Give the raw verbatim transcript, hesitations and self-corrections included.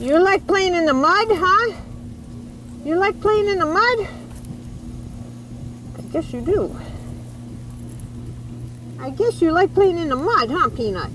You like playing in the mud, huh? You like playing in the mud? I guess you do. I guess you like playing in the mud, huh, Peanut?